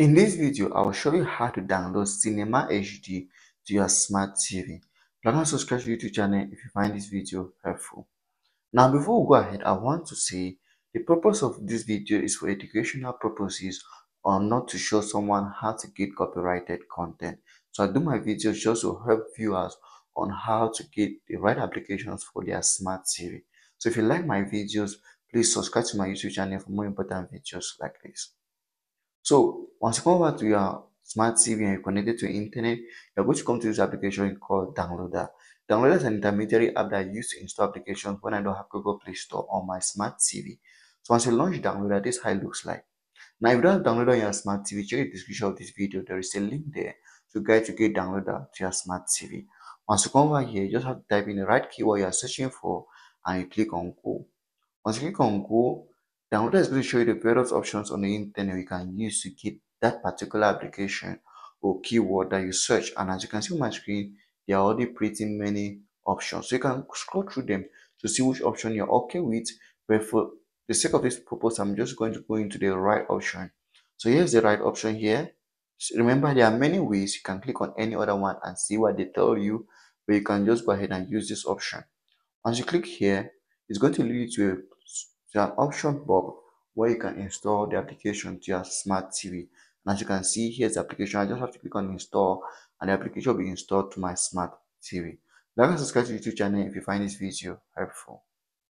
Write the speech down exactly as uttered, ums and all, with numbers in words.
In this video, I will show you how to download Cinema H D to your smart T V. Please not subscribe to the YouTube channel if you find this video helpful. Now, before we go ahead, I want to say the purpose of this video is for educational purposes or not to show someone how to get copyrighted content. So I do my videos just to help viewers on how to get the right applications for their smart T V. So if you like my videos, please subscribe to my YouTube channel for more important videos like this. So once you come over to your smart T V and you're connected to the internet, you're going to come to this application called Downloader. Downloader is an intermediary app that I use to install applications when I don't have Google Play Store on my smart T V. So once you launch Downloader, this is how it looks like. Now, if you don't have Downloader on your smart T V, check the description of this video. There is a link there to guide you to get Downloader to your smart T V. Once you come over here, you just have to type in the right keyword you are searching for and you click on Go. Once you click on Go, Downloader is going to show you the various options on the internet you can use to get that particular application or keyword that you search. And as you can see on my screen, there are already pretty many options. So you can scroll through them to see which option you're okay with. But for the sake of this purpose, I'm just going to go into the right option. So here's the right option here. So remember, there are many ways. You can click on any other one and see what they tell you. But you can just go ahead and use this option. Once you click here, it's going to lead you to a There's an option box where you can install the application to your smart T V. And as you can see, here's the application. I just have to click on install and the application will be installed to my smart T V. Like and subscribe to the YouTube channel if you find this video helpful.